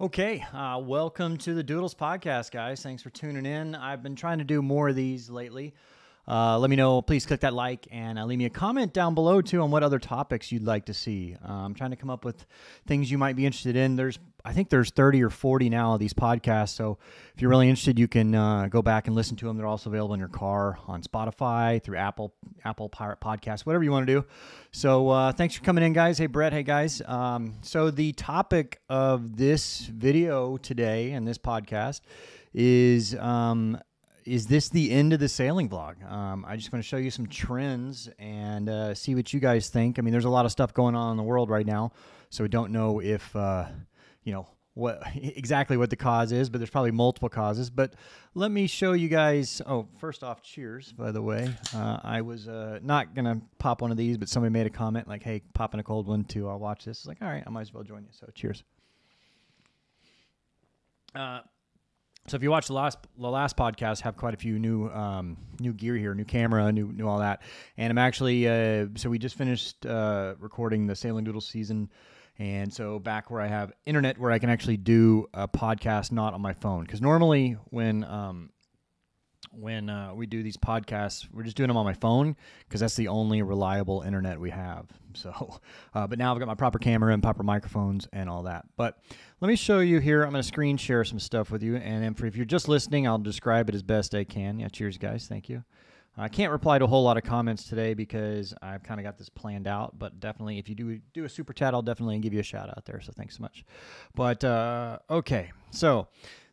Okay, welcome to the Doodles podcast, guys. Thanks for tuning in. I've been trying to do more of these lately. Let me know. Please click that like and leave me a comment down below, too, on what other topics you'd like to see. I'm trying to come up with things you might be interested in. I think there's 30 or 40 now of these podcasts, so if you're really interested, you can go back and listen to them. They're also available in your car on Spotify, through Apple Pirate Podcasts, whatever you want to do. So thanks for coming in, guys. Hey, Brett. Hey, guys. So the topic of this video today and this podcast is this the end of the sailing vlog? I just want to show you some trends and see what you guys think. I mean, there's a lot of stuff going on in the world right now, so we don't know if, you know, exactly what the cause is, but there's probably multiple causes. But let me show you guys. Oh, first off, cheers, by the way. I was not going to pop one of these, but somebody made a comment like, hey, popping a cold one too. I'll watch this. It's like, all right, I might as well join you. So cheers. So if you watch the last podcast, I have quite a few new gear here, new camera, new all that. And I'm actually so we just finished recording the Sailing Doodles season, and so back where I have internet where I can actually do a podcast not on my phone, because normally when we do these podcasts, we're just doing them on my phone because that's the only reliable internet we have. So, but now I've got my proper camera and proper microphones and all that. But let me show you here. I'm going to screen share some stuff with you. And then if you're just listening, I'll describe it as best I can. Yeah, cheers, guys. Thank you. I can't reply to a whole lot of comments today because I've kind of got this planned out. But definitely, if you do a super chat, I'll definitely give you a shout out there. So thanks so much. But, okay. So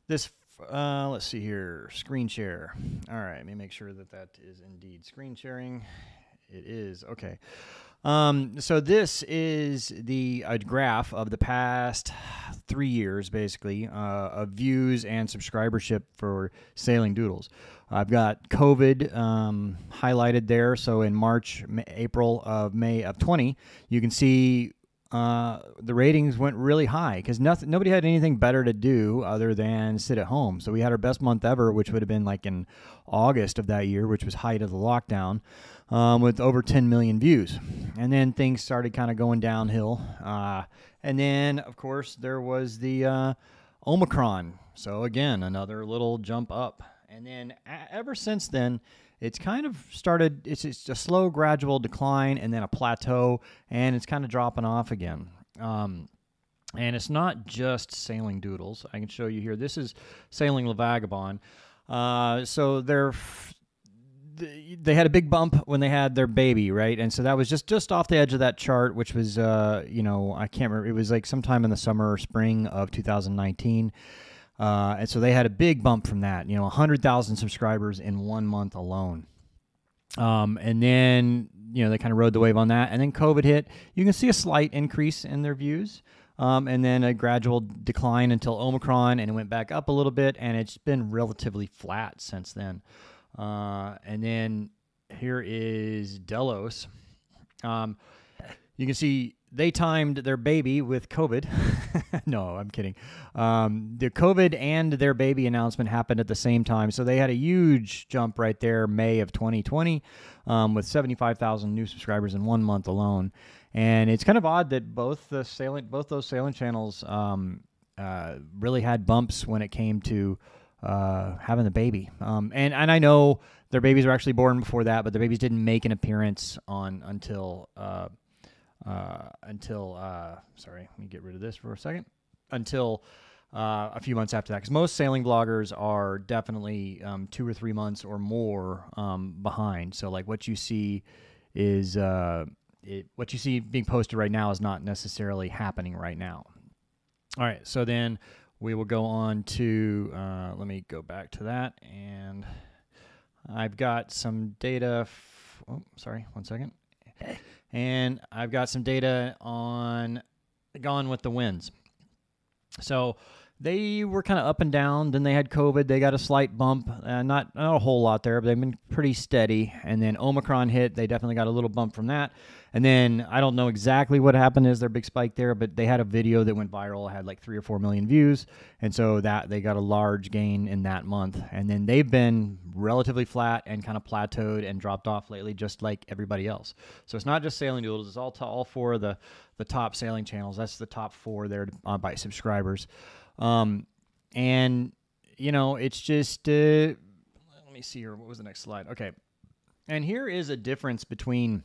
this let's see here. Screen share. All right. Let me make sure that that is indeed screen sharing. It is. Okay. So this is the graph of the past 3 years, basically, of views and subscribership for Sailing Doodles. I've got COVID highlighted there. So in March, April of May of 20, you can see the ratings went really high because nobody had anything better to do other than sit at home. So we had our best month ever, which would have been like in August of that year, which was height of the lockdown, with over 10 million views. And then things started kind of going downhill. And then, of course, there was the Omicron. So again, another little jump up. And then ever since then, it's kind of started, it's a slow, gradual decline and then a plateau, and it's kind of dropping off again. And it's not just Sailing Doodles. I can show you here. This is Sailing La Vagabonde. So they had a big bump when they had their baby, right? And so that was just off the edge of that chart, which was, you know, I can't remember. It was like sometime in the summer or spring of 2019. And so they had a big bump from that, you know, 100,000 subscribers in 1 month alone. And then, you know, they kind of rode the wave on that. And then COVID hit. You can see a slight increase in their views and then a gradual decline until Omicron, and it went back up a little bit. And it's been relatively flat since then. And then here is Delos. You can see they timed their baby with COVID. No, I'm kidding. The COVID and their baby announcement happened at the same time. So they had a huge jump right there, May of 2020, with 75,000 new subscribers in 1 month alone. And it's kind of odd that both those sailing channels really had bumps when it came to having the baby. And I know their babies were actually born before that, but the babies didn't make an appearance sorry, let me get rid of this for a second, until a few months after that, because most sailing vloggers are definitely 2 or 3 months or more behind. So like what you see is what you see being posted right now is not necessarily happening right now. All right, so then we will go on to let me go back to that, and I've got some data. Oh, sorry, 1 second. And I've got some data on Gone with the Winds. So they were kind of up and down. Then they had COVID. They got a slight bump. Not a whole lot there, but they've been pretty steady. And then Omicron hit. They definitely got a little bump from that. And then I don't know exactly what happened as their big spike there, but they had a video that went viral, had like 3 or 4 million views. And so that they got a large gain in that month. And then they've been relatively flat and kind of plateaued and dropped off lately, just like everybody else. So it's not just Sailing Doodles. It's all four of the top sailing channels. That's the top four there by subscribers. And, you know, it's just, let me see here. What was the next slide? Okay. And here is a difference between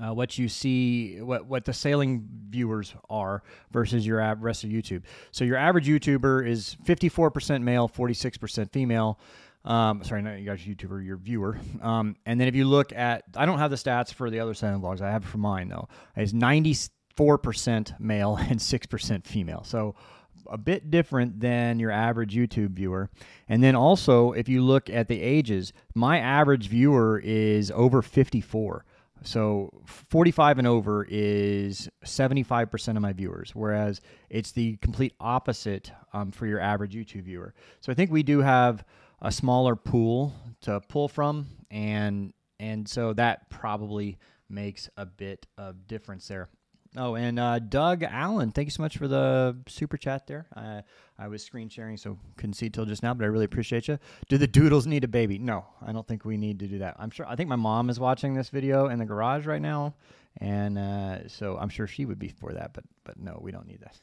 what you see, what the sailing viewers are versus your rest of YouTube. So your average YouTuber is 54% male, 46% female. Sorry, not you guys, YouTuber, your viewer. And then if you look at, I don't have the stats for the other sailing vlogs. I have it for mine though. It's 94% male and 6% female. So a bit different than your average YouTube viewer. And then also, if you look at the ages, my average viewer is over 54. So 45 and over is 75% of my viewers, whereas it's the complete opposite for your average YouTube viewer. So I think we do have a smaller pool to pull from, and so that probably makes a bit of difference there. Oh, and Doug Allen, thank you so much for the super chat there. I was screen sharing, so couldn't see till just now, but I really appreciate you. Do the doodles need a baby? No, I don't think we need to do that. I'm sure. I think my mom is watching this video in the garage right now, and so I'm sure she would be for that. But no, we don't need that.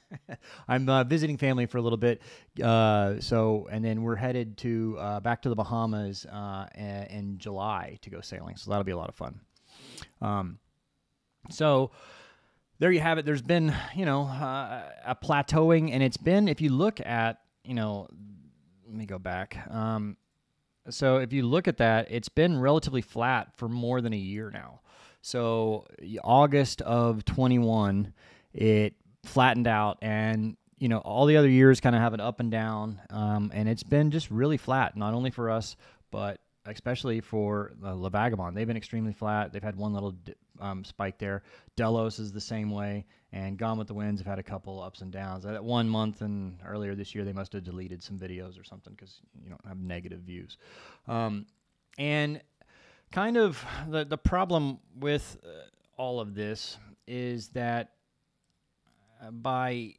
I'm visiting family for a little bit, so and then we're headed to back to the Bahamas in July to go sailing. So that'll be a lot of fun. So. There you have it. There's been, you know, a plateauing, and it's been, if you look at, you know, let me go back. So if you look at that, it's been relatively flat for more than a year now. So August of 21, it flattened out, and, you know, all the other years kind of have an up and down, and it's been just really flat, not only for us, but especially for La Vagabonde. They've been extremely flat. They've had one little spike there. Delos is the same way, and Gone with the Winds have had a couple ups and downs. That 1 month and earlier this year, they must have deleted some videos or something because you don't have negative views. And kind of the problem with all of this is that by...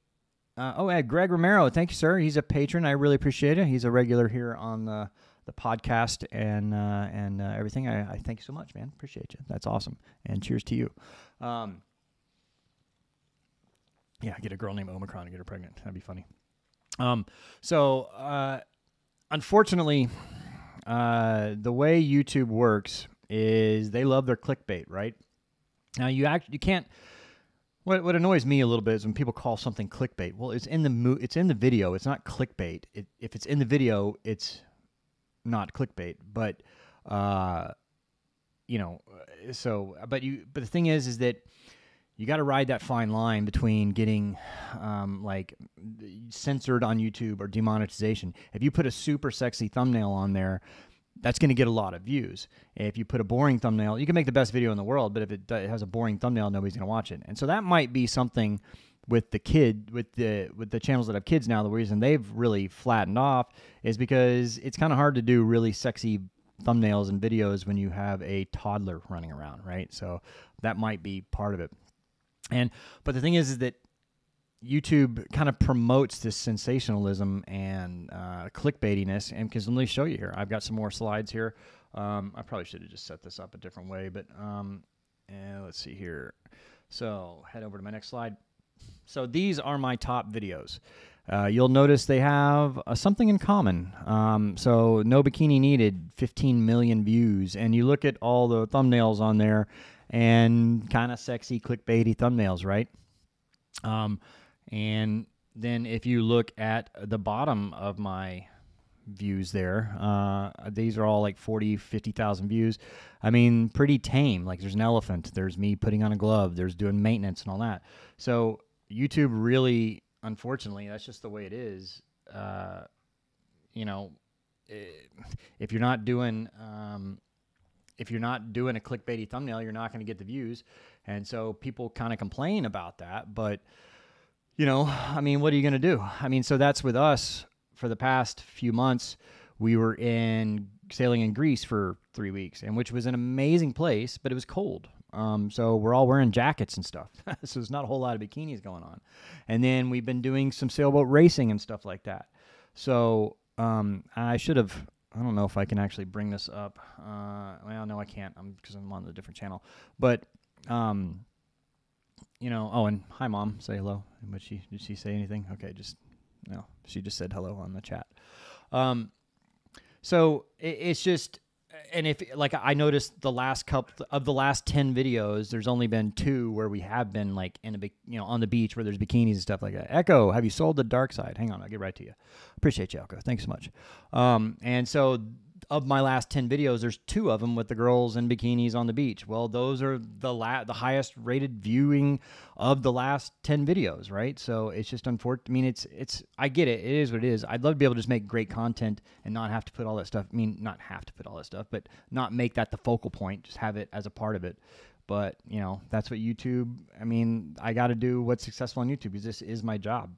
oh, yeah, Greg Romero, thank you, sir. He's a patron. I really appreciate it. He's a regular here on the podcast and everything. I thank you so much, man. Appreciate you. That's awesome. And cheers to you. Yeah, get a girl named Omicron and get her pregnant. That'd be funny. So unfortunately, the way YouTube works is they love their clickbait, right? Now you can't. What annoys me a little bit is when people call something clickbait. Well, it's in the video. It's not clickbait. If it's in the video, it's not clickbait, but you know, so but the thing is that you got to ride that fine line between getting like censored on YouTube or demonetization. If you put a super sexy thumbnail on there, that's going to get a lot of views. If you put a boring thumbnail, you can make the best video in the world, but if it has a boring thumbnail, nobody's going to watch it. And so that might be something with the with the channels that have kids now. The reason they've really flattened off is because it's kind of hard to do really sexy thumbnails and videos when you have a toddler running around, right? So that might be part of it. And but the thing is that YouTube kind of promotes this sensationalism and clickbaitiness. And because let me show you here, I've got some more slides here. I probably should have just set this up a different way, but and let's see here. So head over to my next slide. So these are my top videos. You'll notice they have something in common. So no bikini needed, 15 million views. And you look at all the thumbnails on there and kind of sexy clickbaity thumbnails, right? And then if you look at the bottom of my views there, these are all like 40,000 to 50,000 views. I mean, pretty tame. Like there's an elephant, there's me putting on a glove, there's doing maintenance and all that. So YouTube really, unfortunately, that's just the way it is. You know, if you're not doing a clickbaity thumbnail, you're not going to get the views. And so people kind of complain about that, but you know, I mean, what are you going to do? I mean, so that's with us for the past few months. We were sailing in Greece for 3 weeks, and which was an amazing place, but it was cold. So we're all wearing jackets and stuff. So there's not a whole lot of bikinis going on. And then we've been doing some sailboat racing and stuff like that. So I don't know if I can actually bring this up. Well, no, I can't because I'm on a different channel. But, you know, oh, and hi, Mom. Say hello. Did she say anything? Okay, just No, she just said hello on the chat. So it's just, and if like I noticed the last couple of the last 10 videos, there's only been 2 where we have been like in a big, you know, on the beach where there's bikinis and stuff like that. Echo, have you sold the dark side? Hang on, I'll get right to you. Appreciate you, Echo. Thanks so much. And so of my last 10 videos, there's 2 of them with the girls in bikinis on the beach. Well, those are the highest rated viewing of the last 10 videos, right? So it's just unfortunate. I mean, it's I get it. It is what it is. I'd love to be able to just make great content and not have to put all that stuff. I mean, not have to put all that stuff, but not make that the focal point. Just have it as a part of it. But, you know, that's what YouTube, I mean, I got to do what's successful on YouTube because this is my job.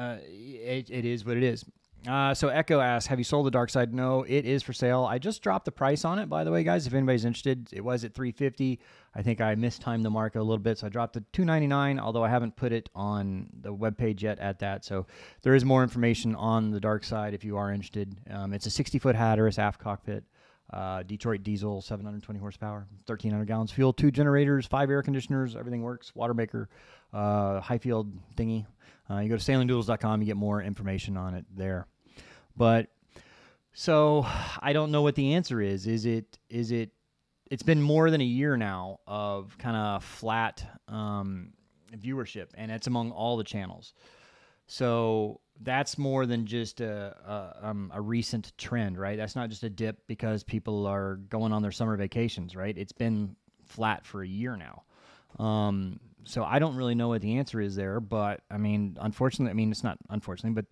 It is what it is. So Echo asks, have you sold the dark side? No, it is for sale. I just dropped the price on it, by the way, guys. If anybody's interested, it was at $350. I think I mistimed the market a little bit, so I dropped it to $299, although I haven't put it on the webpage yet at that. So there is more information on the dark side if you are interested. It's a 60-foot Hatteras Aft Cockpit, Detroit diesel, 720 horsepower, 1,300 gallons fuel, 2 generators, 5 air conditioners, everything works, water maker, Highfield thingy. You go to sailingdoodles.com, you get more information on it there. But so I don't know what the answer is. It's been more than a year now of kind of flat viewership, and it's among all the channels. So that's more than just a recent trend, right? That's not just a dip because people are going on their summer vacations, right? It's been flat for a year now. So I don't really know what the answer is there, but I mean, unfortunately, I mean, it's not unfortunately, but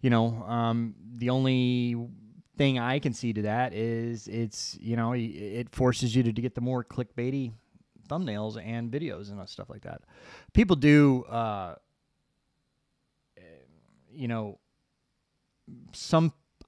you know, the only thing I can see to that is it's, you know, it forces you to get the more clickbaity thumbnails and videos and stuff like that. People do, you know,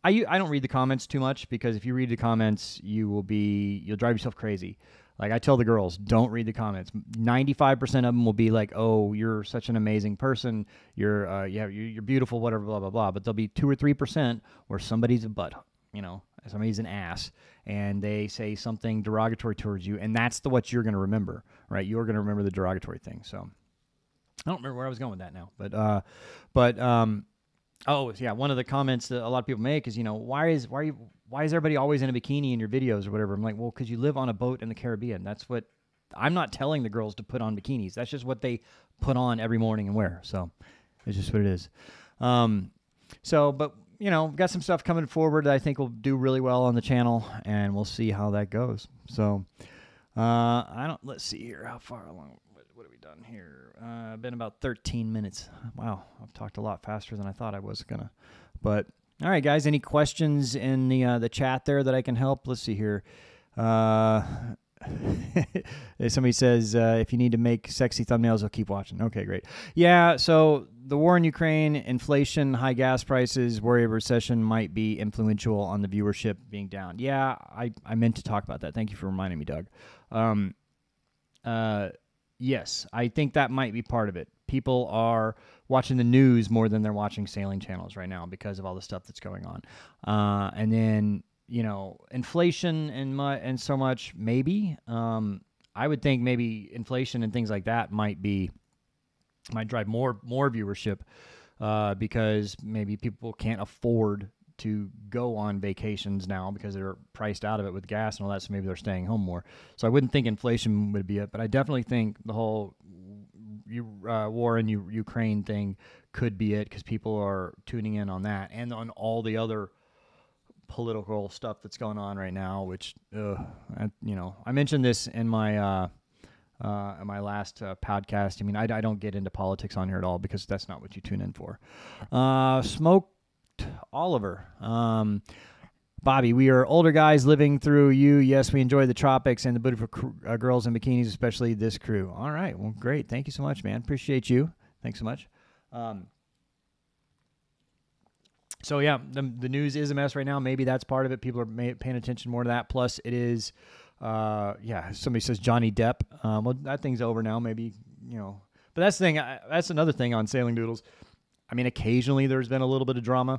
I don't read the comments too much because if you read the comments, you'll drive yourself crazy. Like I tell the girls, don't read the comments. 95% of them will be like, "Oh, you're such an amazing person. You're, yeah, you're beautiful, whatever, blah blah blah." But there'll be 2 or 3% where somebody's a butt, you know, somebody's an ass, and they say something derogatory towards you, and that's what you're going to remember, right? You're going to remember the derogatory thing. So I don't remember where I was going with that now, oh yeah, one of the comments that a lot of people make is, you know, why is everybody always in a bikini in your videos or whatever? I'm like, well, because you live on a boat in the Caribbean. That's what I'm not telling the girls to put on bikinis. That's just what they put on every morning and wear. So it's just what it is. But you know, got some stuff coming forward that I think will do really well on the channel, and we'll see how that goes. So let's see here how far along. What have we done here? Been about 13 minutes. Wow, I've talked a lot faster than I thought I was gonna. But all right, guys. Any questions in the chat there that I can help? Let's see here. Somebody says if you need to make sexy thumbnails, I'll keep watching. Okay, great. Yeah. So the war in Ukraine, inflation, high gas prices, worry of recession might be influential on the viewership being down. Yeah, I meant to talk about that. Thank you for reminding me, Doug. Yes, I think that might be part of it. People are watching the news more than they're watching sailing channels right now because of all the stuff that's going on. And then, you know, inflation and so much, maybe. I would think maybe inflation and things like that might drive more viewership because maybe people can't afford to go on vacations now because they're priced out of it with gas and all that, so maybe they're staying home more. So I wouldn't think inflation would be it, but I definitely think the whole war in Ukraine thing could be it because people are tuning in on that and on all the other political stuff that's going on right now, which, you know, I mentioned this in my last podcast. I mean, I don't get into politics on here at all because that's not what you tune in for. Smoke Oliver, Bobby, we are older guys living through you. Yes, we enjoy the tropics and the beautiful girls in bikinis, especially this crew. All right, well, great. Thank you so much, man. Appreciate you. Thanks so much. So yeah, the news is a mess right now. Maybe that's part of it. People are paying attention more to that. Plus, it is, yeah. Somebody says Johnny Depp. Well, that thing's over now. Maybe you know. But that's the thing. That's another thing on Sailing Doodles. I mean, occasionally there's been a little bit of drama,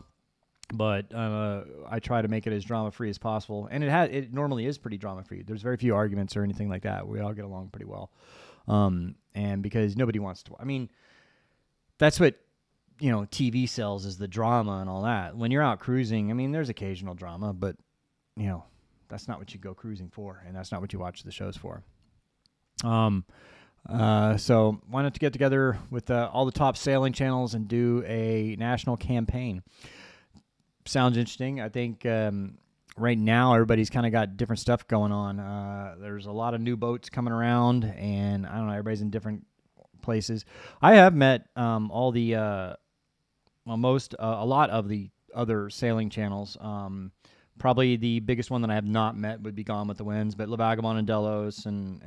but I try to make it as drama-free as possible. And it normally is pretty drama-free. There's very few arguments or anything like that. We all get along pretty well. And because nobody wants to, I mean, that's what, you know, TV sells is the drama and all that. When you're out cruising, I mean, there's occasional drama, but, you know, that's not what you go cruising for, and that's not what you watch the shows for. So why not to get together with all the top sailing channels and do a national campaign? Sounds interesting. I think right now everybody's kind of got different stuff going on. There's a lot of new boats coming around, and I don't know, everybody's in different places. I have met all the a lot of the other sailing channels. Probably the biggest one that I have not met would be Gone with the Winds, but La Vagabonde and Delos and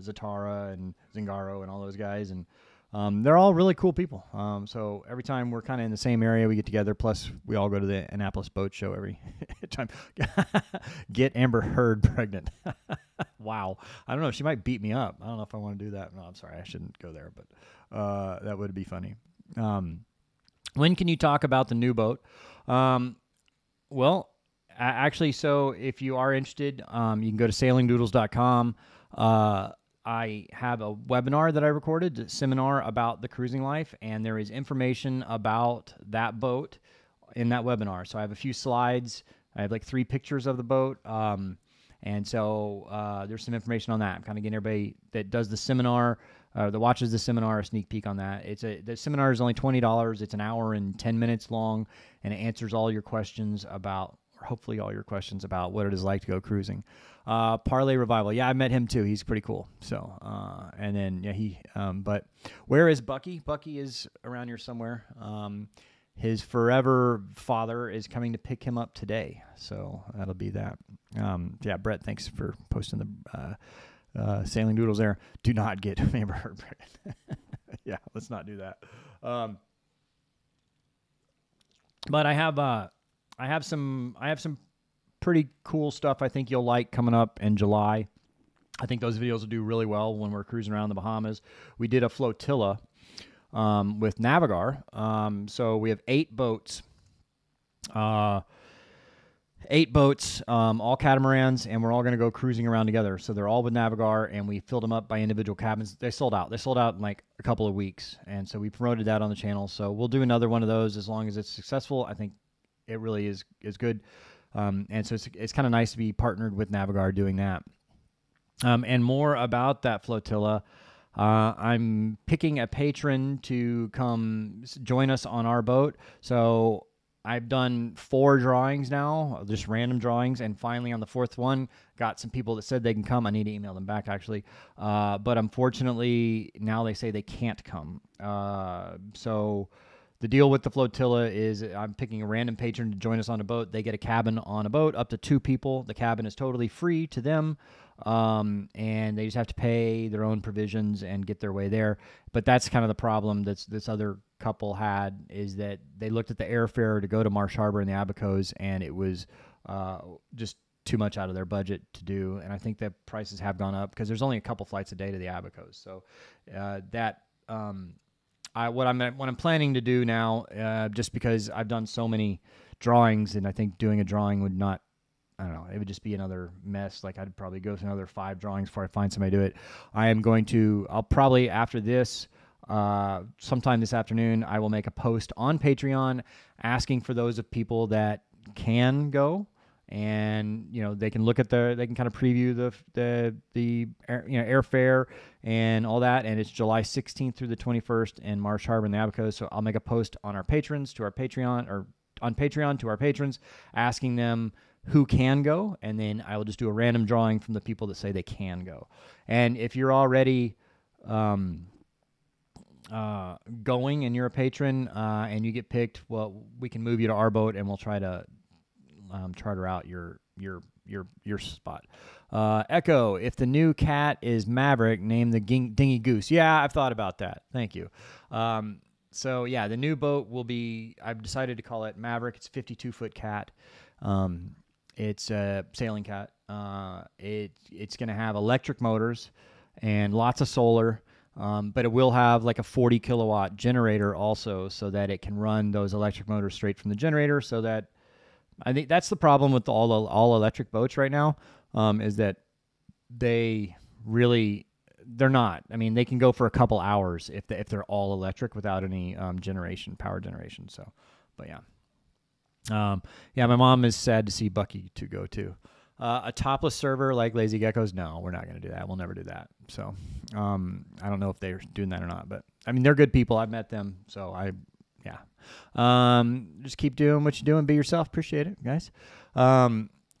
Zatara and Zingaro and all those guys, and they're all really cool people. So every time we're kind of in the same area, we get together. Plus, we all go to the Annapolis Boat Show every time. Get Amber Heard pregnant. Wow. I don't know. She might beat me up. I don't know if I want to do that. No, I'm sorry. I shouldn't go there, but that would be funny. When can you talk about the new boat? Well, actually, so if you are interested, you can go to sailingdoodles.com. I have a webinar that I recorded, a seminar about the cruising life, and there is information about that boat in that webinar. So I have a few slides. I have like 3 pictures of the boat, and so there's some information on that. I'm kind of getting everybody that does the seminar, that watches the seminar, a sneak peek on that. The seminar is only $20. It's an hour and 10 minutes long, and it answers all your questions about... hopefully all your questions about what it is like to go cruising. Parlay Revival. Yeah, I met him too. He's pretty cool. So, and then, yeah, he, but where is Bucky? Bucky is around here somewhere. His forever father is coming to pick him up today. So that'll be that. Yeah, Brett, thanks for posting the, Sailing Doodles there. Do not get Amber Heard. Yeah, let's not do that. But I have some pretty cool stuff I think you'll like coming up in July. I think those videos will do really well when we're cruising around the Bahamas. We did a flotilla with Navigar. So we have 8 boats. 8 boats, all catamarans, and we're all going to go cruising around together. So they're all with Navigar, and we filled them up by individual cabins. They sold out. They sold out in like a couple of weeks, and so we promoted that on the channel. So we'll do another one of those as long as it's successful. I think it really is good. And so it's kind of nice to be partnered with Navigar doing that. And more about that flotilla. I'm picking a patron to come join us on our boat. So I've done 4 drawings now, just random drawings. And finally on the 4th one, got some people that said they can come. I need to email them back actually. But unfortunately now they say they can't come. So the deal with the flotilla is I'm picking a random patron to join us on a boat. They get a cabin on a boat, up to 2 people. The cabin is totally free to them, and they just have to pay their own provisions and get their way there. But that's kind of the problem that this other couple had, is that they looked at the airfare to go to Marsh Harbor and the Abacos, and it was just too much out of their budget to do. And I think that prices have gone up because there's only a couple flights a day to the Abacos. So that... what I'm planning to do now, just because I've done so many drawings, and I think doing a drawing would not, I don't know, it would just be another mess. Like I'd probably go through another 5 drawings before I find somebody to do it. I'll probably after this, sometime this afternoon, I will make a post on Patreon asking for those of people that can go, and you know they can look at they can kind of preview the airfare and all that. And it's July 16th through the 21st in Marsh Harbor and the Abacos. So I'll make a post on our patrons to our Patreon, or on Patreon to our patrons, asking them who can go, and then I will just do a random drawing from the people that say they can go. And if you're already going and you're a patron and you get picked, well, we can move you to our boat, and we'll try to charter out your spot. Echo, if the new cat is Maverick, name the dingy goose. Yeah, I've thought about that. Thank you. So yeah, the new boat will be, I've decided to call it Maverick. It's a 52-foot cat. It's a sailing cat. It's going to have electric motors and lots of solar. But it will have like a 40-kilowatt generator also, so that it can run those electric motors straight from the generator, so that I think that's the problem with all electric boats right now, is that they really they're not. I mean, they can go for a couple hours if they're all electric without any power generation. So, but yeah. Yeah, my mom is sad to see Bucky to go to. A topless server like Lazy Geckos, no, we're not going to do that. We'll never do that. So I don't know if they're doing that or not. But, I mean, they're good people. I've met them. So, yeah. Just keep doing what you're doing. Be yourself. Appreciate it, guys.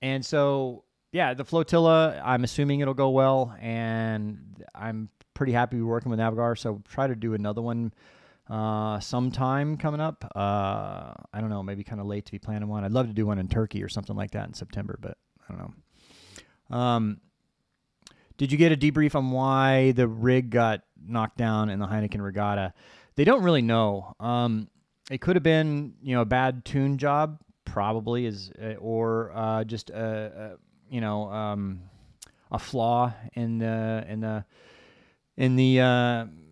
And so, yeah, the flotilla, I'm assuming it'll go well. And I'm pretty happy working with Navigar. So try to do another one sometime coming up. I don't know, maybe kind of late to be planning one. I'd love to do one in Turkey or something like that in September, but I don't know. Did you get a debrief on why the rig got knocked down in the Heineken Regatta? They don't really know. It could have been, a bad tune job, probably, or just a flaw in the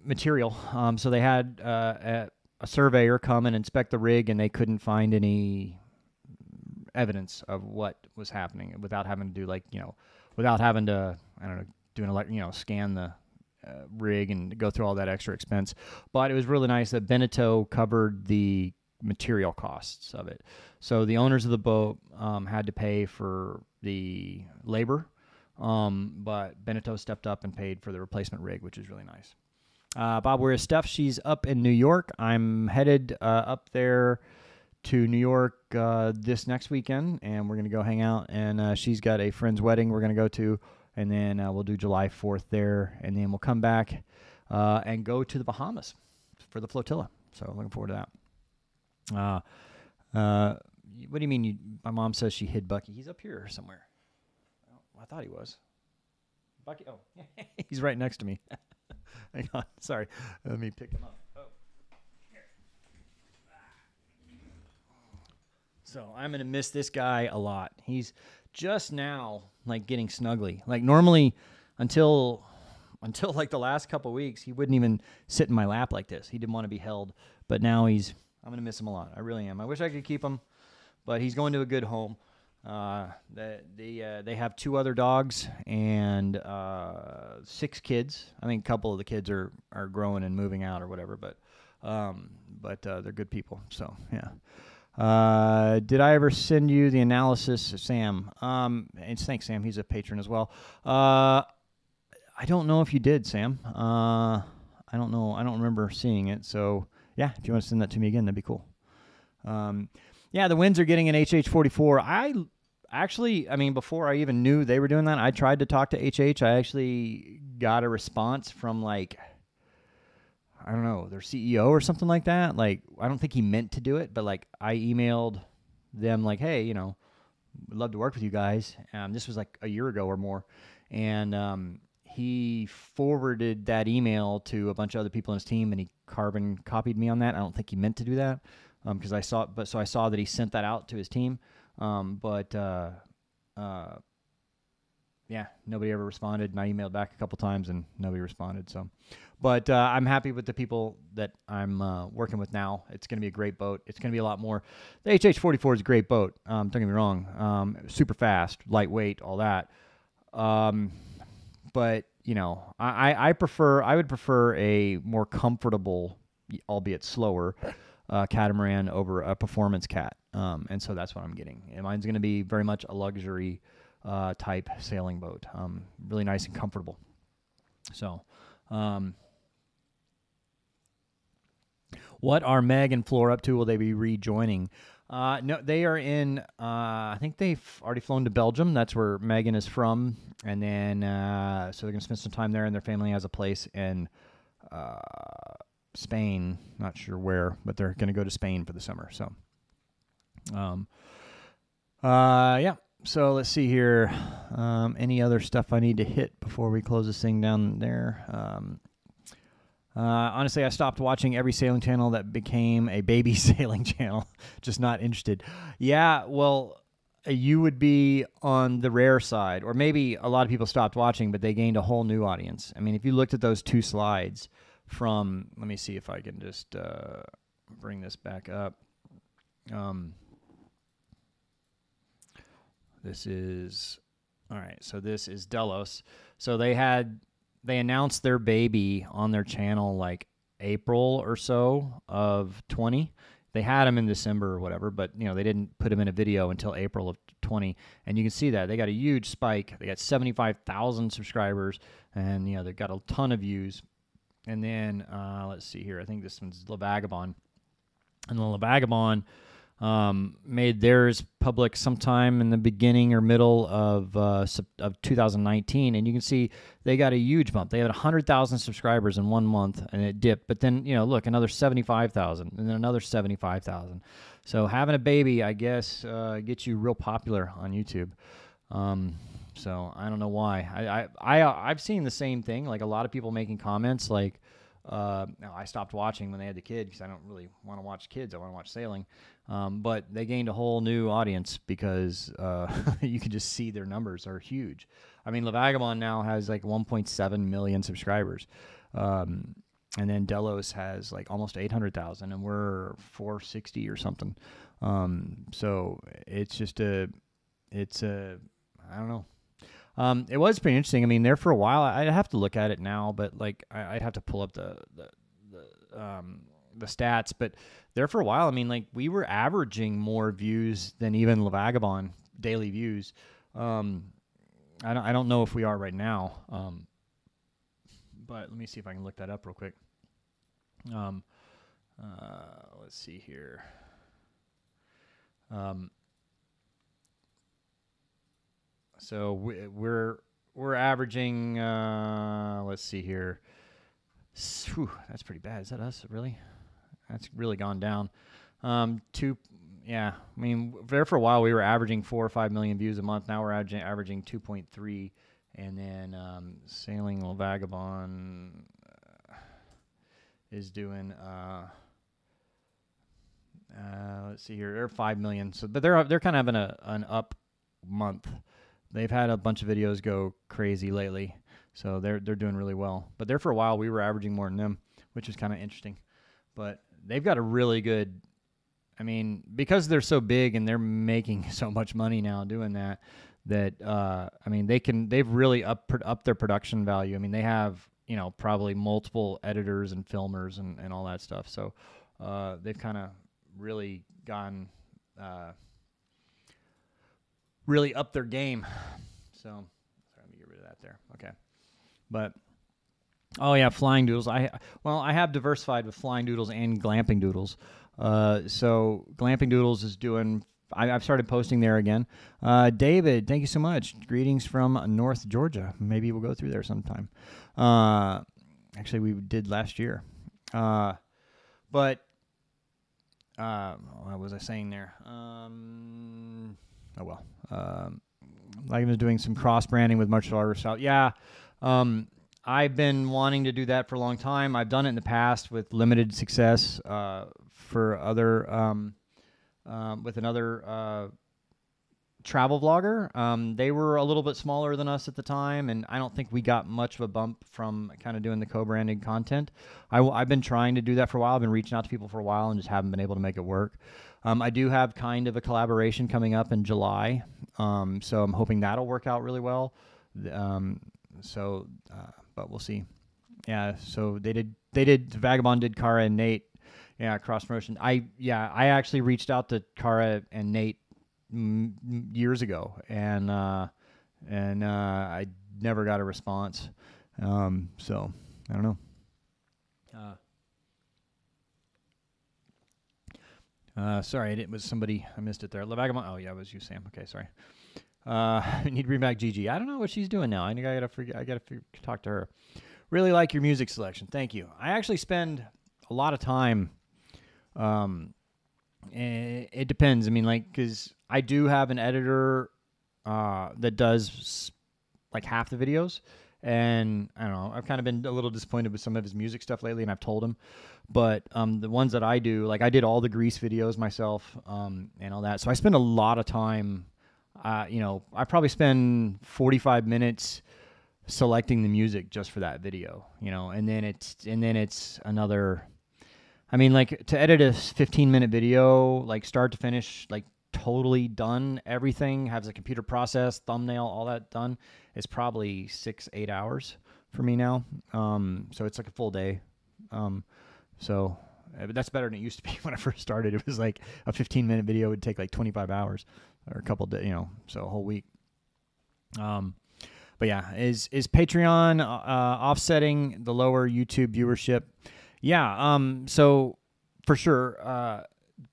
material. So they had a surveyor come and inspect the rig, and they couldn't find any evidence of what was happening without having to do without having to, I don't know, do scan the rig and go through all that extra expense. But it was really nice that Beneteau covered the material costs of it. So the owners of the boat had to pay for the labor, but Beneteau stepped up and paid for the replacement rig, which is really nice. Bob, where is Steph? She's up in New York. I'm headed up there to New York this next weekend, and we're going to go hang out, and she's got a friend's wedding we're going to go to, and then we'll do July 4th there, and then we'll come back and go to the Bahamas for the flotilla. So looking forward to that. What do you mean? My mom says she hid Bucky. He's up here somewhere. Oh, I thought he was. Bucky, oh, he's right next to me. Hang on, sorry. Let me pick him up. So I'm going to miss this guy a lot. He's just now getting snuggly. Normally until the last couple of weeks, he wouldn't even sit in my lap like this. He didn't want to be held, but now I'm going to miss him a lot. I really am. I wish I could keep him, but he's going to a good home. They have 2 other dogs and 6 kids. I think a couple of the kids are growing and moving out or whatever, but they're good people. So, yeah. Did I ever send you the analysis of Sam? And thanks, Sam. He's a patron as well. I don't know if you did, Sam. I don't know. I don't remember seeing it. So, yeah, if you want to send that to me again, that'd be cool. Yeah, the winds are getting an HH44. Before I even knew they were doing that, I tried to talk to HH. I actually got a response from, I don't know, their CEO or something like that. I don't think he meant to do it, but I emailed them hey, would love to work with you guys. This was a year ago or more. And he forwarded that email to a bunch of other people on his team, and he carbon copied me on that. I don't think he meant to do that because I saw it, so I saw that he sent that out to his team. Yeah, nobody ever responded, and I emailed back a couple times, and nobody responded. So, but I'm happy with the people that I'm working with now. It's going to be a great boat. It's going to be a lot more. The HH44 is a great boat. Don't get me wrong. Super fast, lightweight, all that. But I would prefer a more comfortable, albeit slower, catamaran over a performance cat. And so that's what I'm getting. And mine's going to be very much a luxury type sailing boat. Really nice and comfortable. So, what are Meg and Floor up to? Will they be rejoining? No, they are in, I think they've already flown to Belgium. That's where Megan is from. And then, so they're going to spend some time there, and their family has a place in, Spain, not sure where, but they're going to go to Spain for the summer. So, yeah. So let's see here. Any other stuff I need to hit before we close this thing down there? Honestly, I stopped watching every sailing channel that became a baby sailing channel. Just not interested. Yeah, well, you would be on the rare side. Or maybe a lot of people stopped watching, but they gained a whole new audience. I mean, if you looked at those 2 slides from... Let me see if I can just bring this back up. This is, all right, so this is Delos. So they had they announced their baby on their channel like April or so of 20. They had them in December or whatever, but you know, they didn't put them in a video until April of 20. And you can see that they got a huge spike. They got 75,000 subscribers, and you know, they got a ton of views. And then let's see here. I think this one's La Vagabonde. And the La Vagabonde made theirs public sometime in the beginning or middle of 2019, and you can see they got a huge bump. They had 100,000 subscribers in 1 month, and it dipped. But then, you know, look, another 75,000, and then another 75,000. So having a baby, I guess, gets you real popular on YouTube. So I don't know why. I've seen the same thing. Like a lot of people making comments, like, now I stopped watching when they had the kid because I don't really want to watch kids. I want to watch sailing. But they gained a whole new audience because you can just see their numbers are huge. I mean, La Vagabonde now has like 1.7 million subscribers. And then Delos has like almost 800,000, and we're 460 or something. So it's just I don't know. It was pretty interesting. I mean, there for a while, I'd have to look at it now, but like I'd have to pull up the stats. But there for a while, I mean, like we were averaging more views than even La Vagabonde daily views. I don't know if we are right now. But let me see if I can look that up real quick. Let's see here. So we're averaging, let's see here. Whew, that's pretty bad. Is that us, really? That's really gone down. Yeah. I mean, there for a while we were averaging 4 or 5 million views a month. Now we're averaging 2.3, and then Sailing La Vagabonde is doing. Let's see here. They're 5 million. So, but they're kind of having an up month. They've had a bunch of videos go crazy lately, so they're doing really well. But there for a while, we were averaging more than them, which is kind of interesting. But they've got a really good, I mean, because they're so big and they're making so much money now doing that, that I mean, they've really upped their production value. I mean, they have, you know, probably multiple editors and filmers and all that stuff. So they've kind of really gone. Really up their game. So sorry, let me get rid of that there. Okay. But oh yeah, Flying Doodles. I have diversified with Flying Doodles and Glamping Doodles. So Glamping Doodles is doing, I've started posting there again. David, thank you so much. Greetings from North Georgia. Maybe we'll go through there sometime. Actually we did last year. But what was I saying there? Oh, well, like I was doing some cross branding with martial artists out. Yeah. I've been wanting to do that for a long time. I've done it in the past with limited success, for other, with another, travel vlogger. They were a little bit smaller than us at the time, and I don't think we got much of a bump from kind of doing the co-branded content. I've been trying to do that for a while. I've been reaching out to people for a while and just haven't been able to make it work. I do have kind of a collaboration coming up in July, so I'm hoping that'll work out really well. But we'll see. Yeah, so Vagabonde did Cara and Nate. Yeah, cross promotion. I actually reached out to Cara and Nate years ago, and I never got a response. So I don't know. Sorry, it was somebody. I missed it there. La Vagabonde. Oh yeah, it was you, Sam. Okay, sorry. I need to bring back Gigi. I don't know what she's doing now. I think I gotta talk to her. Really like your music selection. Thank you. I actually spend a lot of time. It depends. I mean, like, because I do have an editor that does like half the videos, and I don't know. I've kind of been a little disappointed with some of his music stuff lately, and I've told him. But the ones that I do, like I did all the Grease videos myself, and all that. So I spend a lot of time. You know, I probably spend 45 minutes selecting the music just for that video. You know, and then it's another. I mean, like, to edit a 15-minute video, like, start to finish, like, totally done, everything, has a computer process, thumbnail, all that done, is probably 6-8 hours for me now. So it's like a full day. So that's better than it used to be when I first started. It was like a 15-minute video would take like 25 hours or a couple days, you know, so a whole week. But yeah, is Patreon offsetting the lower YouTube viewership? Yeah, so for sure,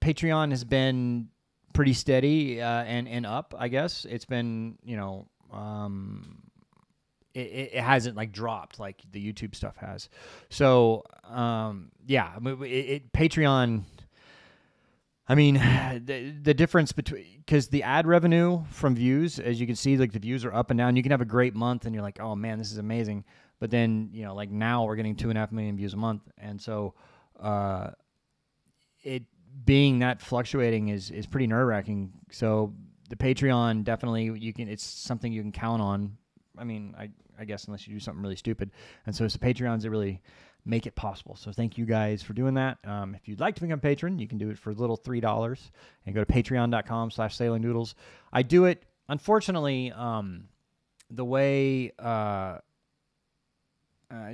Patreon has been pretty steady and up, I guess. It's been, you know, it hasn't like dropped like the YouTube stuff has. So yeah, Patreon. I mean, the difference between, because the ad revenue from views, as you can see, like the views are up and down. You can have a great month and you're like, oh man, this is amazing. But then, you know, like now we're getting 2.5 million views a month. And so it being that fluctuating is pretty nerve wracking. So the Patreon definitely, you can, it's something you can count on. I mean, I guess unless you do something really stupid. And so it's the Patreons that really make it possible. So thank you guys for doing that. If you'd like to become a patron, you can do it for a little $3 and go to patreon.com/sailingdoodles. I do it, unfortunately, the way...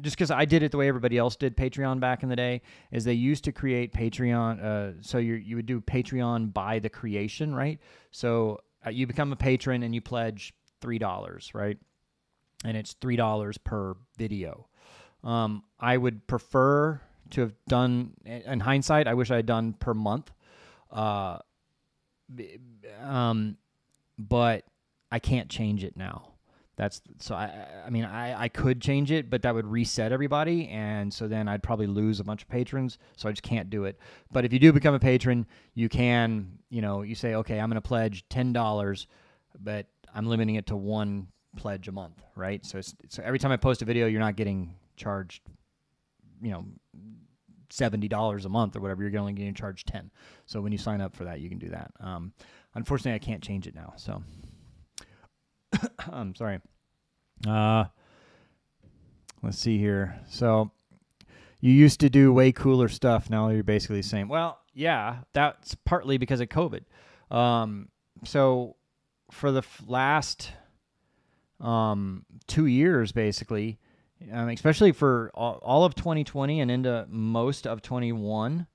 just because I did it the way everybody else did Patreon back in the day, is they used to create Patreon. So you would do Patreon by the creation, right? So you become a patron and you pledge $3, right? And it's $3 per video. I would prefer to have done, in hindsight, I wish I had done per month. But I can't change it now. That's so. I mean, I could change it, but that would reset everybody, and so then I'd probably lose a bunch of patrons. So I just can't do it. But if you do become a patron, you can, you know, you say, okay, I'm going to pledge $10, but I'm limiting it to one pledge a month, right? So so every time I post a video, you're not getting charged, you know, $70 a month or whatever. You're only getting charged $10. So when you sign up for that, you can do that. Unfortunately, I can't change it now. So. I'm sorry. Let's see here. So you used to do way cooler stuff. Now you're basically saying, well, yeah, that's partly because of COVID. So for the last 2 years, basically, especially for all of 2020 and into most of 21,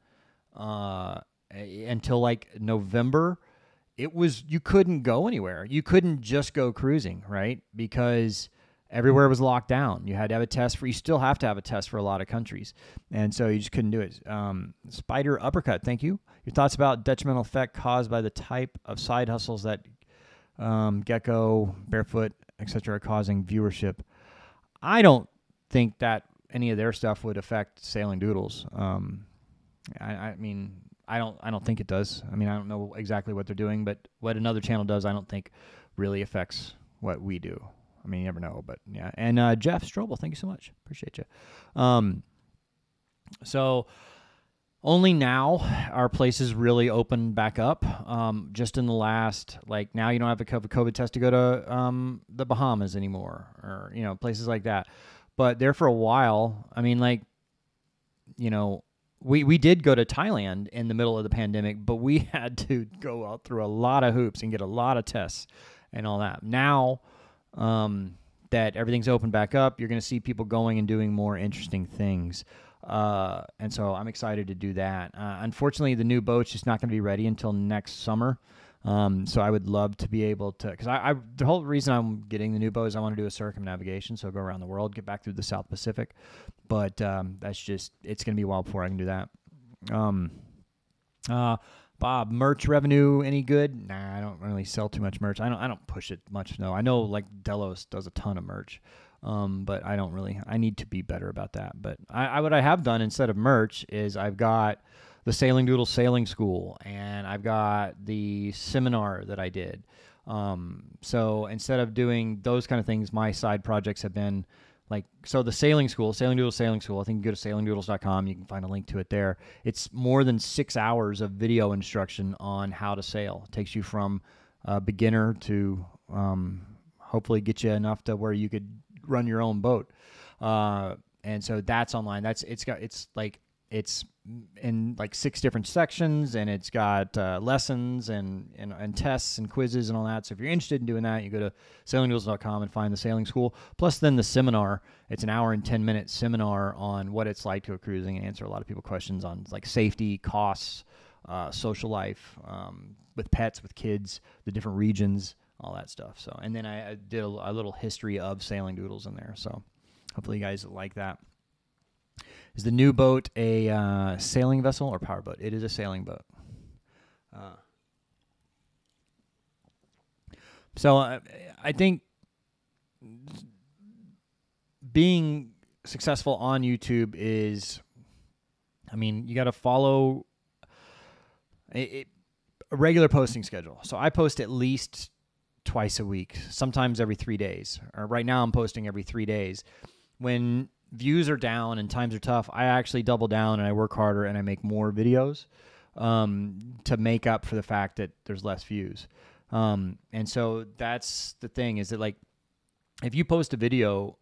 until like November, it was, you couldn't go anywhere. You couldn't just go cruising, right? Because everywhere was locked down. You had to have a test for, you still have to have a test for a lot of countries. And so you just couldn't do it. Spider Uppercut, thank you. Your thoughts about detrimental effect caused by the type of side hustles that Gecko, Barefoot, etc. are causing viewership. I don't think that any of their stuff would affect Sailing Doodles. I mean... I don't think it does. I mean, I don't know exactly what they're doing, but what another channel does, I don't think really affects what we do. I mean, you never know, but yeah. And Jeff Strobel, thank you so much. Appreciate you. So only now are places really open back up. Just in the last, like now you don't have a COVID test to go to the Bahamas anymore, or, you know, places like that. But there for a while, I mean, like, you know, We did go to Thailand in the middle of the pandemic, but we had to go out through a lot of hoops and get a lot of tests and all that. Now that everything's opened back up, you're going to see people going and doing more interesting things. And so I'm excited to do that. Unfortunately, the new boat's just not going to be ready until next summer. So I would love to be able to, because the whole reason I'm getting the new boat is I want to do a circumnavigation, so go around the world, get back through the South Pacific. But that's just, it's going to be a while before I can do that. Bob, merch revenue any good? Nah, I don't really sell too much merch. I don't push it much. No, I know like Delos does a ton of merch, but I don't really. I need to be better about that. But what I have done instead of merch is I've got the Sailing Doodles Sailing School, and I've got the seminar that I did. So instead of doing those kind of things, my side projects have been like, so the Sailing School, Sailing Doodles Sailing School, I think you go to sailingdoodles.com, you can find a link to it there. It's more than 6 hours of video instruction on how to sail. It takes you from beginner to hopefully get you enough to where you could run your own boat. And so that's online. That's, it's got, it's like, it's in like 6 different sections, and it's got lessons and tests and quizzes and all that. So if you're interested in doing that, you go to sailingdoodles.com and find the sailing school. Plus then the seminar, it's an hour and 10-minute seminar on what it's like to go cruising and answer a lot of people's questions on like safety, costs, social life, with pets, with kids, the different regions, all that stuff. So, and then I did a little history of Sailing Doodles in there. So hopefully you guys like that. Is the new boat a sailing vessel or power boat? It is a sailing boat. So I think being successful on YouTube is, I mean, you got to follow a regular posting schedule. So I post at least twice a week, sometimes every 3 days. Or right now I'm posting every 3 days. When views are down and times are tough, I actually double down and I work harder and I make more videos to make up for the fact that there's less views. And so that's the thing, is that like if you post a video,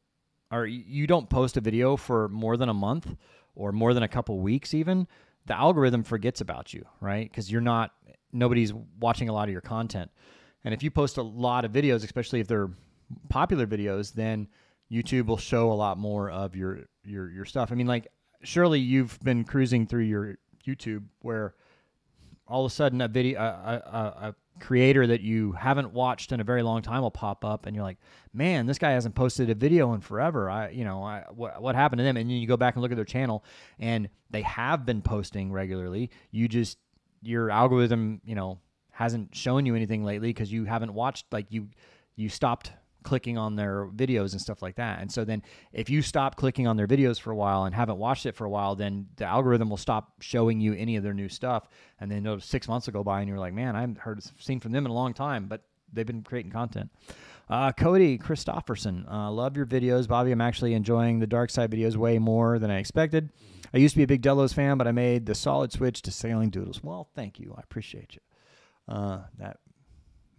or you don't post a video for more than a month or more than a couple weeks even, the algorithm forgets about you, right? Because you're not, nobody's watching a lot of your content. And if you post a lot of videos, especially if they're popular videos, then YouTube will show a lot more of your stuff. I mean, like, surely you've been cruising through your YouTube where all of a sudden a video, a creator that you haven't watched in a very long time will pop up, and you're like, man, this guy hasn't posted a video in forever. What happened to them? And then you go back and look at their channel, and they have been posting regularly. You just, your algorithm, you know, hasn't shown you anything lately because you haven't watched, like, you stopped clicking on their videos and stuff like that. And so then if you stop clicking on their videos for a while and haven't watched it for a while, then the algorithm will stop showing you any of their new stuff. And then those 6 months will go by and you're like, man, I haven't seen from them in a long time, but they've been creating content. Cody Christofferson, love your videos. Bobby, I'm actually enjoying the dark side videos way more than I expected. I used to be a big Delos fan, but I made the solid switch to Sailing Doodles. Well, thank you. I appreciate you. That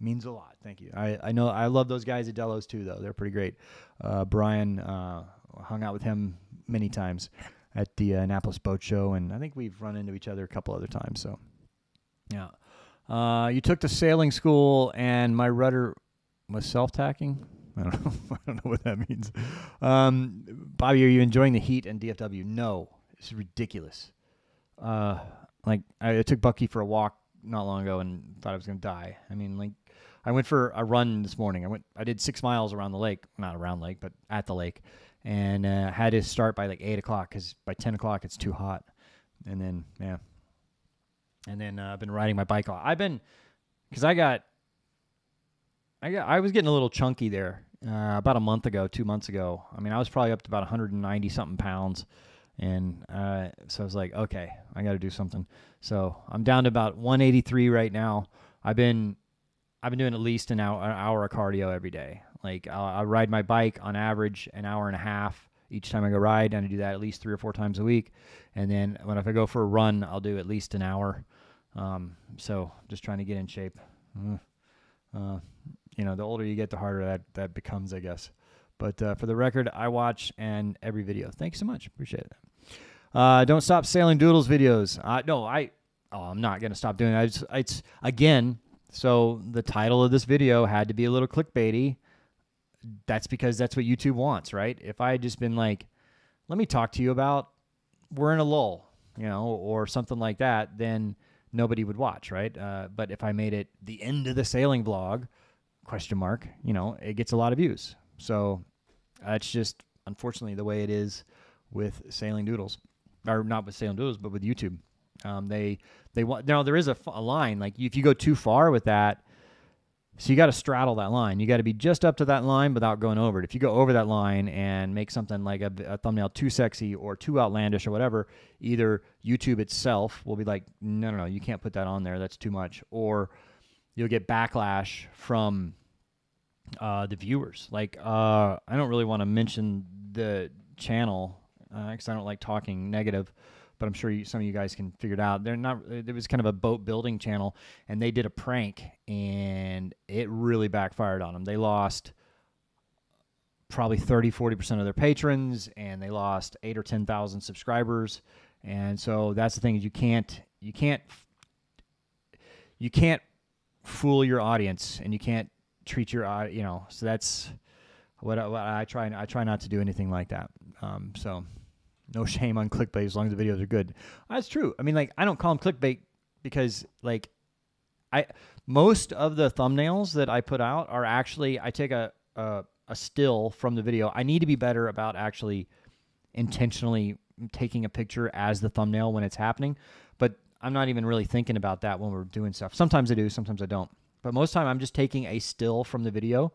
means a lot. Thank you. I know I love those guys at Delos too, though. They're pretty great. Brian, hung out with him many times at the Annapolis Boat Show, and I think we've run into each other a couple other times. So, yeah. You took the sailing school, and my rudder was self-tacking. I don't know. I don't know what that means. Bobby, are you enjoying the heat and DFW? No, it's ridiculous. Like I took Bucky for a walk not long ago and thought I was gonna die. I mean, like, I went for a run this morning. I did 6 miles around the lake, not around lake, but at the lake, and had to start by like 8 o'clock because by 10 o'clock it's too hot. And then yeah, and then I've been riding my bike a lot. I've been, because I was getting a little chunky there about a month ago, 2 months ago. I mean, I was probably up to about 190 something pounds. And so I was like, okay, I got to do something. So I'm down to about 183 right now. I've been doing at least an hour of cardio every day. Like I ride my bike on average an hour and a half each time I go ride, and I do that at least 3 or 4 times a week. And then when if I go for a run, I'll do at least an hour. So just trying to get in shape. You know, the older you get, the harder that becomes, I guess. But for the record, I watch and every video. Thanks so much. Appreciate it. Don't stop Sailing Doodles videos. I'm not going to stop doing it. It's again, so the title of this video had to be a little clickbaity. That's because that's what YouTube wants, right? If I had just been like, let me talk to you about we're in a lull, you know, or something like that, then nobody would watch, right? But if I made it the end of the sailing vlog, ? You know, it gets a lot of views. So it's just, unfortunately, the way it is with Sailing Doodles, or not with Sailing Doodles, but with YouTube. They want, now there is a line, like if you go too far with that, so you got to straddle that line. You got to be just up to that line without going over it. If you go over that line and make something like a thumbnail too sexy or too outlandish or whatever, either YouTube itself will be like, no, you can't put that on there. That's too much. Or you'll get backlash from the viewers. Like, I don't really want to mention the channel because I don't like talking negative, but I'm sure some of you guys can figure it out. There was kind of a boat building channel, and they did a prank, and it really backfired on them. They lost probably 30-40% of their patrons, and they lost 8,000 or 10,000 subscribers, And so that's the thing, is you can't fool your audience, and you can't treat your, you know, so that's what I try not to do anything like that. So no shame on clickbait as long as the videos are good. That's true. I mean, like, I don't call them clickbait because, like, most of the thumbnails that I put out are actually, I take a still from the video. I need to be better about actually intentionally taking a picture as the thumbnail when it's happening, but I'm not even really thinking about that when we're doing stuff. Sometimes I do, sometimes I don't. But most of the time I'm just taking a still from the video,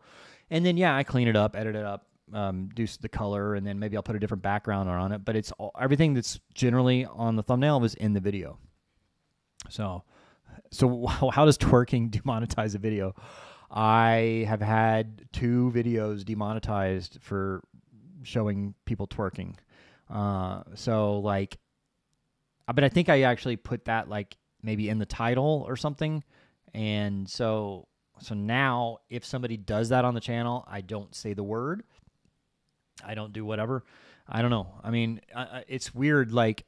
and then, yeah, I clean it up, edit it up, do the color, and then maybe I'll put a different background on it. But it's all, everything that's generally on the thumbnail is in the video. So how does twerking demonetize a video? I have had 2 videos demonetized for showing people twerking. So, like, but I think I actually put that, like, maybe in the title or something. And so now if somebody does that on the channel, I don't say the word. I don't do whatever. I don't know. I mean, it's weird. Like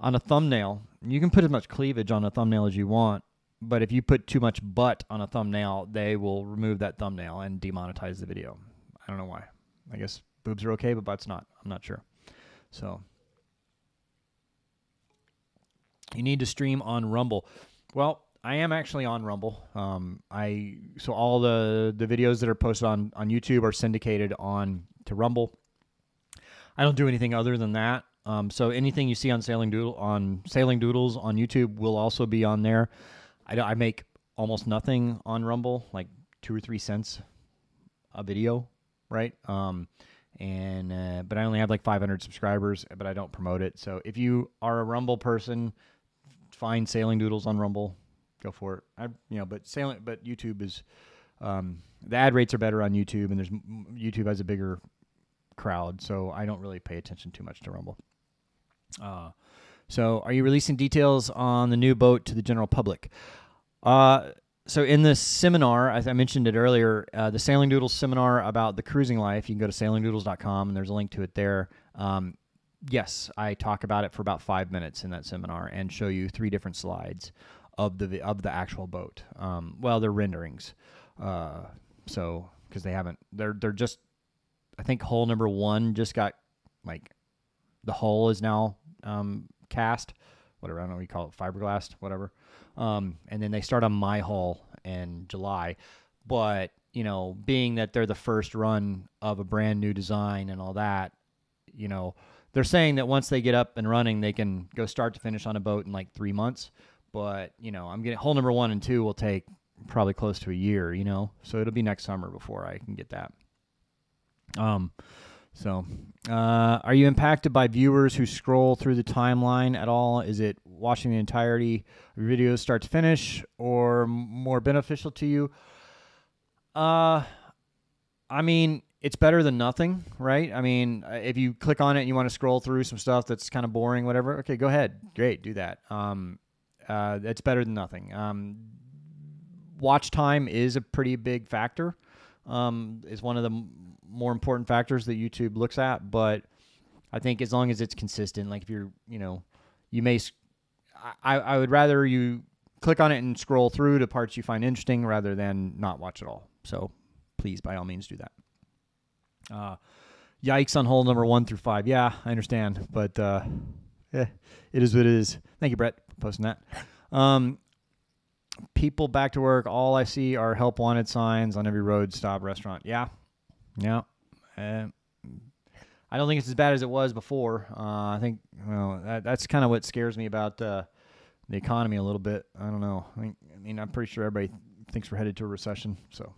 on a thumbnail, you can put as much cleavage on a thumbnail as you want, but if you put too much butt on a thumbnail, they will remove that thumbnail and demonetize the video. I don't know why. I guess boobs are okay, but butt's not. I'm not sure. So you need to stream on Rumble. Well, I am actually on Rumble. So all the videos that are posted on YouTube are syndicated on to Rumble. I don't do anything other than that. So anything you see on Sailing Doodles on YouTube will also be on there. I make almost nothing on Rumble, like 2 or 3 cents a video, right? But I only have like 500 subscribers, but I don't promote it. So if you are a Rumble person, find Sailing Doodles on Rumble, go for it. But YouTube is, the ad rates are better on YouTube, and YouTube has a bigger crowd, so I don't really pay attention too much to Rumble. So are you releasing details on the new boat to the general public? So in this seminar, as I mentioned it earlier, the Sailing Doodles seminar about the cruising life, you can go to sailingdoodles.com, and there's a link to it there. Yes, I talk about it for about 5 minutes in that seminar and show you 3 different slides of the actual boat. Well, they're renderings. So, because they haven't, they're just, I think hull number 1 just got, like, the hull is now cast, whatever, I don't know what you call it, fiberglass, whatever. And then they start on my hull in July. But, you know, being that they're the first run of a brand new design and all that, you know, they're saying that once they get up and running, they can go start to finish on a boat in like 3 months. But, you know, I'm getting hull number 1 and 2 will take probably close to a year, you know, so it'll be next summer before I can get that. Are you impacted by viewers who scroll through the timeline at all? Is it watching the entirety of your videos start to finish, or more beneficial to you? I mean, it's better than nothing, right? I mean, if you click on it and you want to scroll through some stuff that's kind of boring, whatever, okay, go ahead. Great, do that. That's better than nothing. Watch time is a pretty big factor. It's one of the more important factors that YouTube looks at, but I think as long as it's consistent, like if you're, you know, you may, I would rather you click on it and scroll through to parts you find interesting rather than not watch it all. So please, by all means, do that. Yikes on hull number 1 through 5. Yeah, I understand, but, it is what it is. Thank you, Brett, for posting that. People back to work. All I see are help wanted signs on every road, stop, restaurant. Yeah. Yeah, I don't think it's as bad as it was before. I think, well, that's kind of what scares me about the economy a little bit. I don't know. I mean, I'm pretty sure everybody thinks we're headed to a recession, so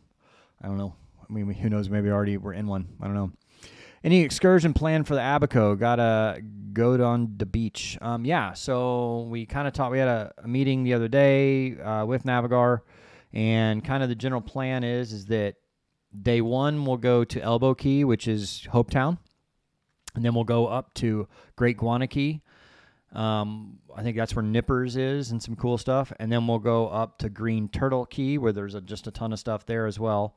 I don't know. I mean, who knows? Maybe already we're in one. I don't know. Any excursion planned for the Abaco? Gotta go on the beach. Yeah, so we kind of talked. We had a meeting the other day with Navigar, and kind of the general plan is that day 1, we'll go to Elbow Key, which is Hopetown, and then we'll go up to Great Guanakee. I think that's where Nippers is and some cool stuff. And then we'll go up to Green Turtle Key, where there's just a ton of stuff there as well.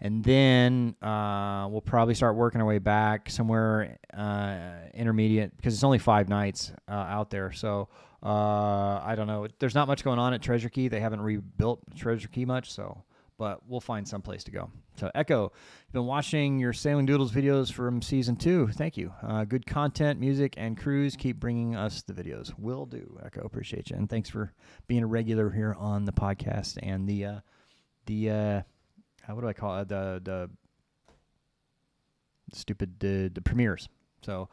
And then we'll probably start working our way back somewhere in intermediate because it's only 5 nights out there. So I don't know. There's not much going on at Treasure Key. They haven't rebuilt Treasure Key much, so but we'll find some place to go. So Echo, you've been watching your Sailing Doodles videos from season 2. Thank you. Good content, music, and cruise. Keep bringing us the videos. Will do, Echo. Appreciate you, and thanks for being a regular here on the podcast and the what do I call it? The premieres. So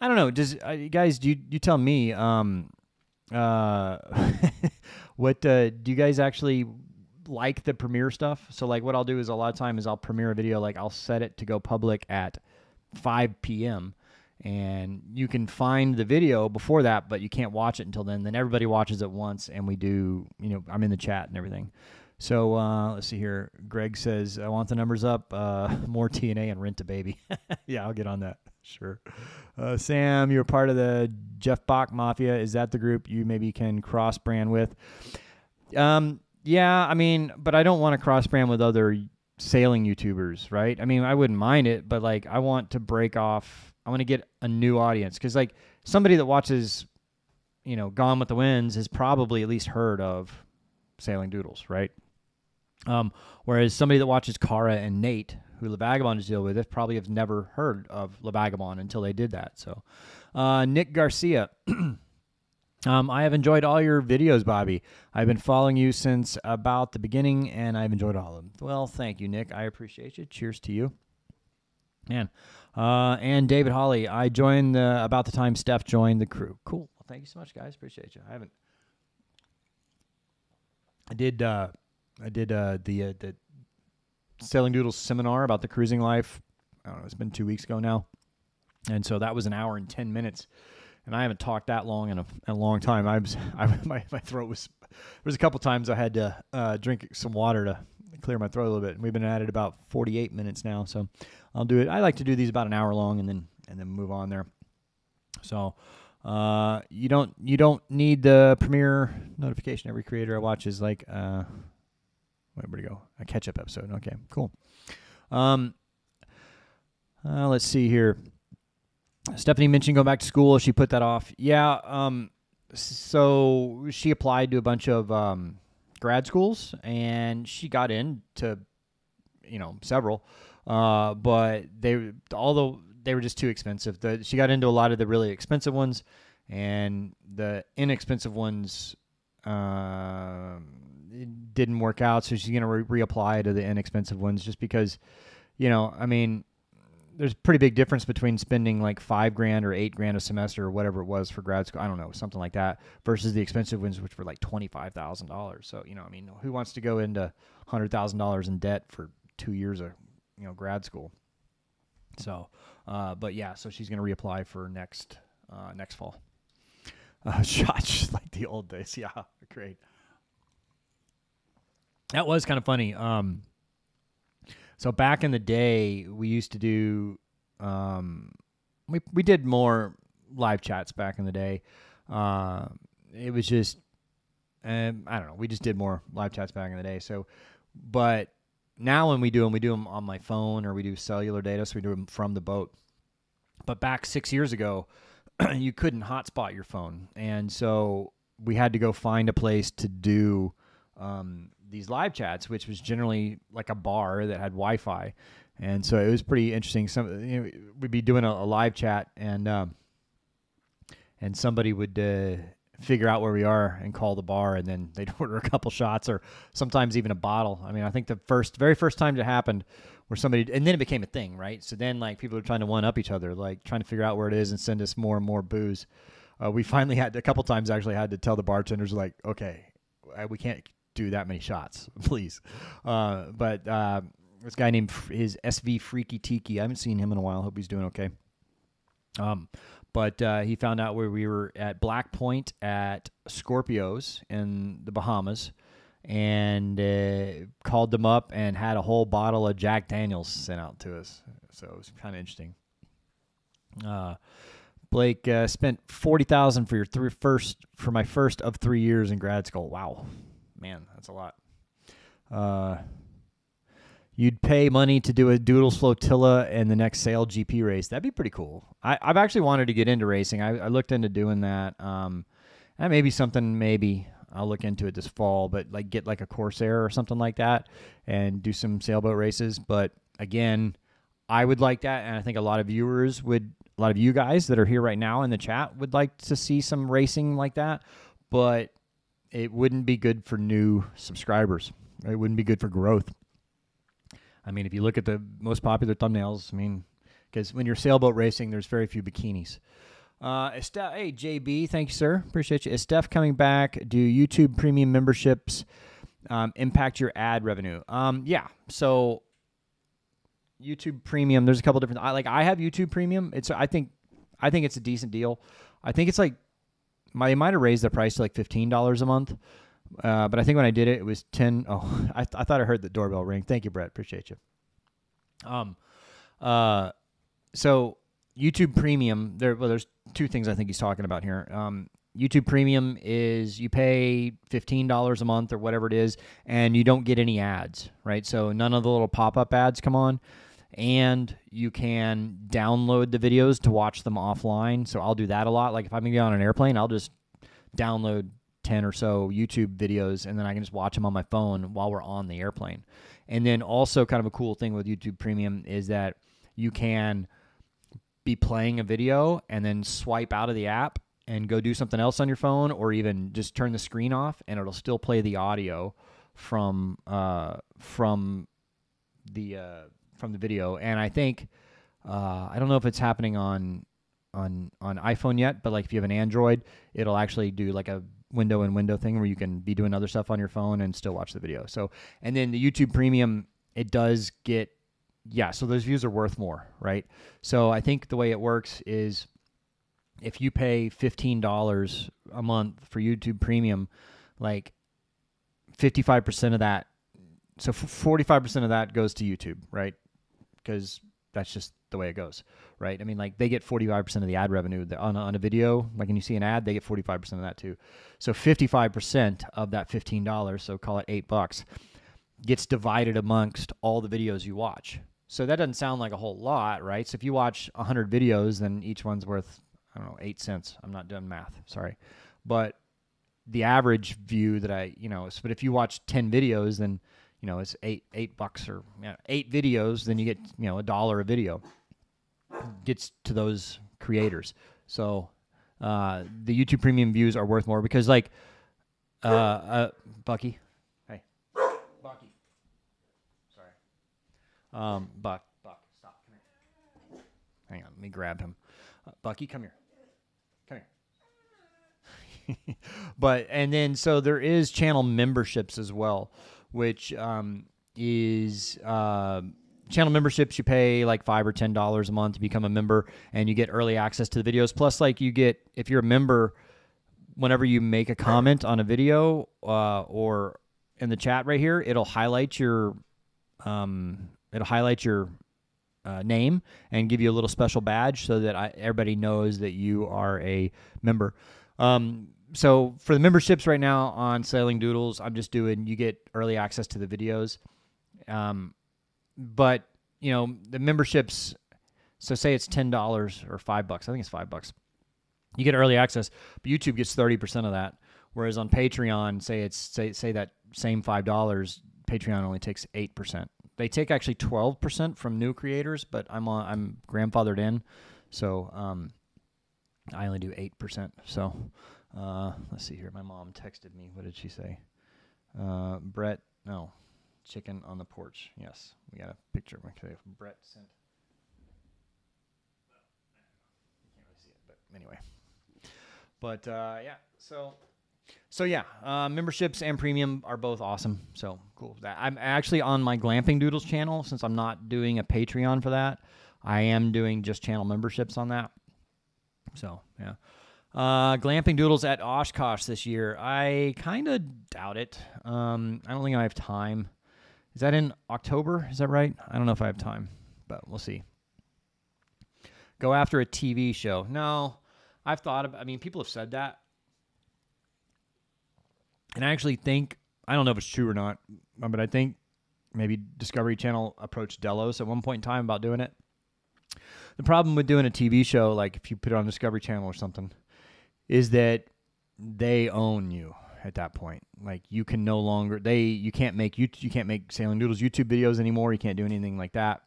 I don't know. Does guys, you tell me what do you guys actually like the premiere stuff? So like what I'll do is a lot of time is I'll premiere a video, like I'll set it to go public at 5 p.m. and you can find the video before that, but you can't watch it until then. Then everybody watches it once and we do, you know, I'm in the chat and everything. So let's see here. Greg says, I want the numbers up, more TNA and Rent a Baby. Yeah, I'll get on that. Sure. Sam, you're part of the Jeff Bach Mafia. Is that the group you maybe can cross-brand with? Yeah, I mean, but I don't want to cross-brand with other sailing YouTubers, right? I mean, I wouldn't mind it, but, like, I want to break off. I want to get a new audience because, like, somebody that watches, you know, Gone with the Winds has probably at least heard of Sailing Doodles, right? Whereas somebody that watches Cara and Nate, who La Vagabonde is dealing with, they probably have never heard of La Vagabonde until they did that. So, Nick Garcia, I have enjoyed all your videos, Bobby. I've been following you since about the beginning, and I've enjoyed all of them. Well, thank you, Nick. I appreciate you. Cheers to you, man. And David Hawley, I joined about the time Steph joined the crew. Cool. Well, thank you so much, guys. Appreciate you. I did the Sailing Doodles seminar about the cruising life. I don't know, it's been 2 weeks ago now. And so that was an hour and 10 minutes. And I haven't talked that long in a long time. My throat was, there was a couple times I had to drink some water to clear my throat a little bit. And we've been at it about 48 minutes now. So I'll do it. I like to do these about an hour long and then move on there. So you don't need the premiere notification. Every creator I watch is like, where'd it go? A catch-up episode. Okay, cool. Let's see here. Stephanie mentioned going back to school. She put that off. Yeah, so she applied to a bunch of grad schools, and she got into, you know, several. But although they were just too expensive, she got into a lot of the really expensive ones, and the inexpensive ones it didn't work out, so she's going to reapply to the inexpensive ones just because, you know, I mean, there's a pretty big difference between spending like $5,000 or $8,000 a semester or whatever it was for grad school, I don't know, something like that, versus the expensive ones, which were like $25,000. So, you know, I mean, who wants to go into $100,000 in debt for 2 years of, you know, grad school? So, but yeah, so she's going to reapply for next fall. Shots like the old days. Yeah, great. That was kind of funny. So back in the day, we used to do, we did more live chats back in the day. It was just, I don't know, we just did more live chats back in the day. So, but now when we do them on my phone or we do cellular data, so we do them from the boat. But back 6 years ago, you couldn't hotspot your phone. And so we had to go find a place to do these live chats, which was generally like a bar that had Wi-Fi. And so it was pretty interesting. You know, we'd be doing a live chat and somebody would figure out where we are and call the bar, and then they'd order a couple shots or sometimes even a bottle. I mean, I think the very first time it happened where somebody, and then it became a thing, right? So then like people are trying to one up each other, like trying to figure out where it is and send us more and more booze. We finally had a couple times actually had to tell the bartenders like, okay, we can't do that many shots, please. But this guy named his SV Freaky Tiki, I haven't seen him in a while. Hope he's doing okay. But he found out where we were at Black Point at Scorpios in the Bahamas, and called them up and had a whole bottle of Jack Daniels sent out to us. So it was kind of interesting. Blake, spent $40,000 for your my first of 3 years in grad school. Wow. Man, that's a lot. You'd pay money to do a Doodles flotilla and the next Sail GP race. That'd be pretty cool. I've actually wanted to get into racing. I looked into doing that. That may be something maybe I'll look into it this fall, but like get like a Corsair or something like that and do some sailboat races. But again, I would like that. And I think a lot of viewers would, a lot of you guys that are here right now in the chat would like to see some racing like that, but it wouldn't be good for new subscribers. It wouldn't be good for growth. I mean, if you look at the most popular thumbnails, I mean, because when you're sailboat racing, there's very few bikinis. Hey, JB, thank you, sir. Appreciate you. Is Steph coming back? Do YouTube Premium memberships impact your ad revenue? Yeah, so YouTube Premium, there's a couple different... I have YouTube Premium. I think it's a decent deal. I think it's like... They might have raised the price to like $15 a month. But I think when I did it, it was 10. Oh, I thought I heard the doorbell ring. Thank you, Brett. Appreciate you. So YouTube Premium, there's two things I think he's talking about here. YouTube Premium is you pay $15 a month or whatever it is, and you don't get any ads, right? So none of the little pop-up ads come on, and you can download the videos to watch them offline. So I'll do that a lot. Like if I'm going to be on an airplane, I'll just download 10 or so YouTube videos, and then I can just watch them on my phone while we're on the airplane. And then also kind of a cool thing with YouTube Premium is that you can be playing a video and then swipe out of the app and go do something else on your phone, or even just turn the screen off and it'll still play the audio from the video. And I think I don't know if it's happening on iPhone yet, but like if you have an Android, it'll actually do like a window-in-window thing where you can be doing other stuff on your phone and still watch the video. So, and then the YouTube Premium, it does get, yeah, so those views are worth more, right? So I think the way it works is if you pay $15 a month for YouTube Premium, like 55% of that, so 45% of that goes to YouTube, right? Because that's just the way it goes, right? I mean, like they get 45% of the ad revenue on a video. Like when you see an ad, they get 45% of that too. So 55% of that $15, so call it $8, gets divided amongst all the videos you watch. So that doesn't sound like a whole lot, right? So if you watch 100 videos, then each one's worth, I don't know, 8 cents. I'm not doing math, sorry. But the average view that but if you watch 10 videos, then you know, it's $8 or, you know, 8 videos, then you get, you know, $1 a video gets to those creators. So the YouTube Premium views are worth more because like Bucky. Hey. Bucky. Sorry. Buck, stop. Come here. Hang on, let me grab him. Bucky, come here. But, and then, so there is channel memberships as well, which channel memberships. You pay like $5 or $10 a month to become a member, and you get early access to the videos. Plus, like you get, if you're a member, whenever you make a comment on a video or in the chat right here, it'll highlight your name and give you a little special badge so that everybody knows that you are a member. So for the memberships right now on Sailing Doodles, I'm just doing, you get early access to the videos. But you know, the memberships, so say it's $10 or $5. I think it's $5. You get early access, but YouTube gets 30% of that. Whereas on Patreon, say that same $5, Patreon only takes 8%. They take actually 12% from new creators, but I'm grandfathered in. So, I only do 8%. So, let's see here. My mom texted me. What did she say? Brett, no. Chicken on the porch. Yes. We got a picture. Okay. Brett sent. You can't really see it, but anyway. But, yeah. So yeah. Memberships and premium are both awesome. So, cool. I'm actually on my Glamping Doodles channel. Since I'm not doing a Patreon for that, I am doing just channel memberships on that. So, yeah. Glamping Doodles at Oshkosh this year. I kind of doubt it. I don't think I have time. Is that in October? Is that right? I don't know if I have time, but we'll see. Go after a TV show. No, I've thought about, I mean, people have said that. And I actually think, I don't know if it's true or not, but I think maybe Discovery Channel approached Delos at one point in time about doing it. The problem with doing a TV show, like if you put it on Discovery Channel or something, is that they own you at that point. Like you can no longer, you can't make Sailing Doodles YouTube videos anymore. You can't do anything like that.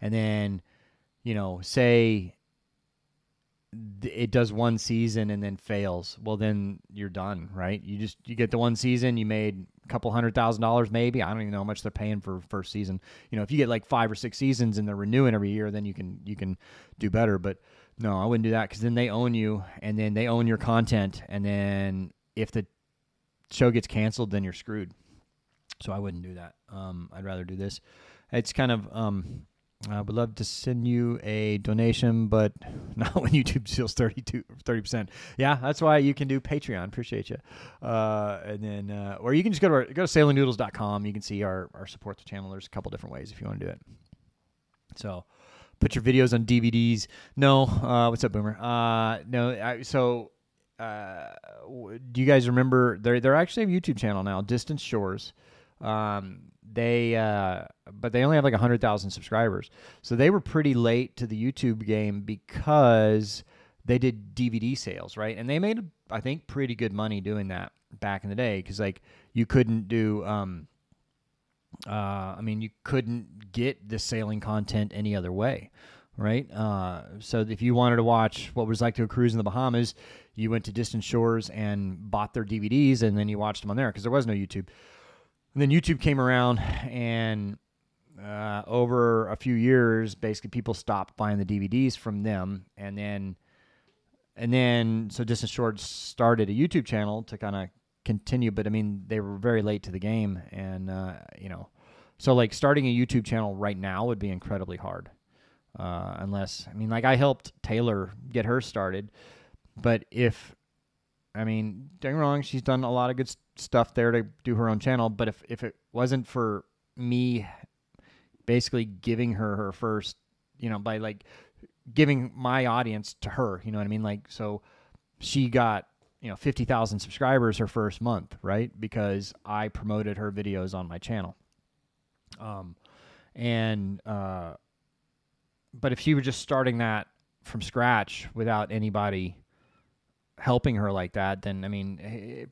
And then, you know, say it does one season and then fails. Well, then you're done, right? You get the one season, you made a couple $100,000 maybe. I don't even know how much they're paying for first season. You know, if you get like 5 or 6 seasons and they're renewing every year, then you can do better. But no, I wouldn't do that, because then they own you, and then they own your content. And then if the show gets canceled, then you're screwed. So I wouldn't do that. I'd rather do this. It's kind of, I would love to send you a donation, but not when YouTube steals 30%. Yeah, that's why you can do Patreon. Appreciate you. And then, or you can just go to sailingdoodles.com. You can see our support the channel. There's a couple different ways if you want to do it. So put your videos on DVDs. No. What's up, Boomer? No. Do you guys remember? They're actually have a YouTube channel now, Distant Shores. But they only have like 100,000 subscribers. So they were pretty late to the YouTube game because they did DVD sales, right? And they made, I think, pretty good money doing that back in the day. Cause like you couldn't do, I mean, you couldn't get the sailing content any other way. Right. So if you wanted to watch what was like to a cruise in the Bahamas, you went to Distant Shores and bought their DVDs, and then you watched them on there, cause there was no YouTube. And then YouTube came around, and over a few years, basically people stopped buying the DVDs from them. And then so Distant Shores started a YouTube channel to kind of continue. But I mean, they were very late to the game, and you know, so like starting a YouTube channel right now would be incredibly hard, unless, I mean, like I helped Taylor get her started, but if, I mean, don't get me wrong, she's done a lot of good stuff there to do her own channel. But if it wasn't for me basically giving her her first, you know, by like giving my audience to her, you know what I mean? Like, so she got, you know, 50,000 subscribers her first month, right? Because I promoted her videos on my channel. But if she were just starting that from scratch without anybody helping her like that, then, I mean, it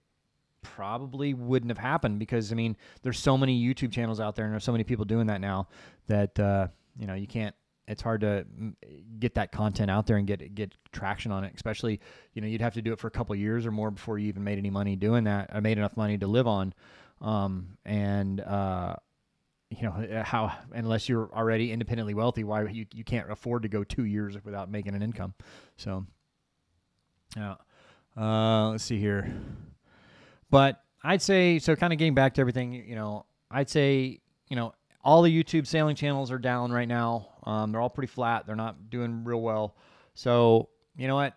probably wouldn't have happened, because, I mean, there's so many YouTube channels out there, and there's so many people doing that now that, you know, you can't, it's hard to get that content out there and get traction on it, especially, you know, you'd have to do it for a couple of years or more before you even made any money doing that. I made enough money to live on. You know, how, unless you're already independently wealthy, why you can't afford to go 2 years without making an income. So, yeah. Let's see here. But I'd say, so kind of getting back to everything, you know, I'd say, you know, all the YouTube sailing channels are down right now. They're all pretty flat. They're not doing real well. So, you know what?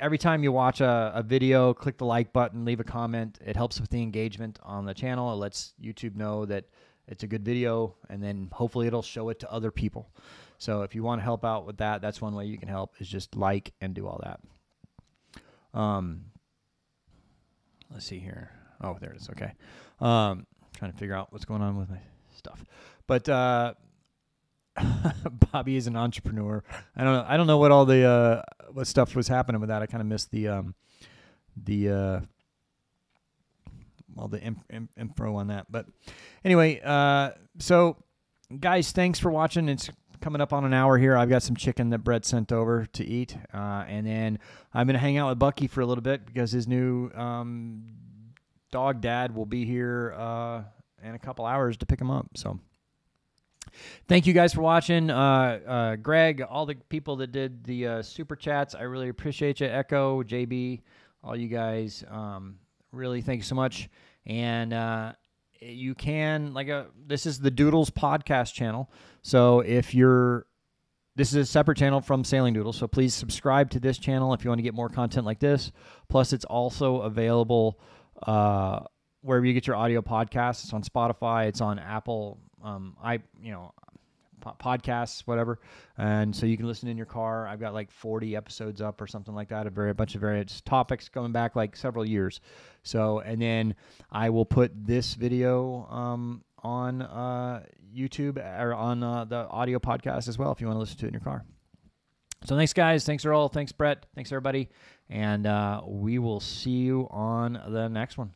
Every time you watch a video, click the like button, leave a comment. It helps with the engagement on the channel. It lets YouTube know that it's a good video, and then hopefully it'll show it to other people. So if you want to help out with that, that's one way you can help, is just like and do all that. Let's see here. Oh, there it is. Okay. Trying to figure out what's going on with my stuff, but, Bobby is an entrepreneur. I don't know what all the, what stuff was happening with that. I kind of missed all the info on that, but anyway, so guys, thanks for watching. It's coming up on an hour here. I've got some chicken that Brett sent over to eat. And then I'm going to hang out with Bucky for a little bit, because his new dog dad will be here in a couple hours to pick him up. So thank you guys for watching. Greg, all the people that did the super chats, I really appreciate you. Echo, JB, all you guys, really thank you so much. And you can, this is the Doodles podcast channel. So this is a separate channel from Sailing Doodles. So please subscribe to this channel if you want to get more content like this. Plus, it's also available wherever you get your audio podcasts. It's on Spotify. It's on Apple, podcasts, whatever. And so you can listen in your car. I've got like 40 episodes up or something like that, a bunch of various topics going back like several years. So, and then I will put this video on YouTube or on the audio podcast as well if you want to listen to it in your car. So thanks, guys. Thanks, Earl. Thanks, Brett. Thanks, everybody. And we will see you on the next one.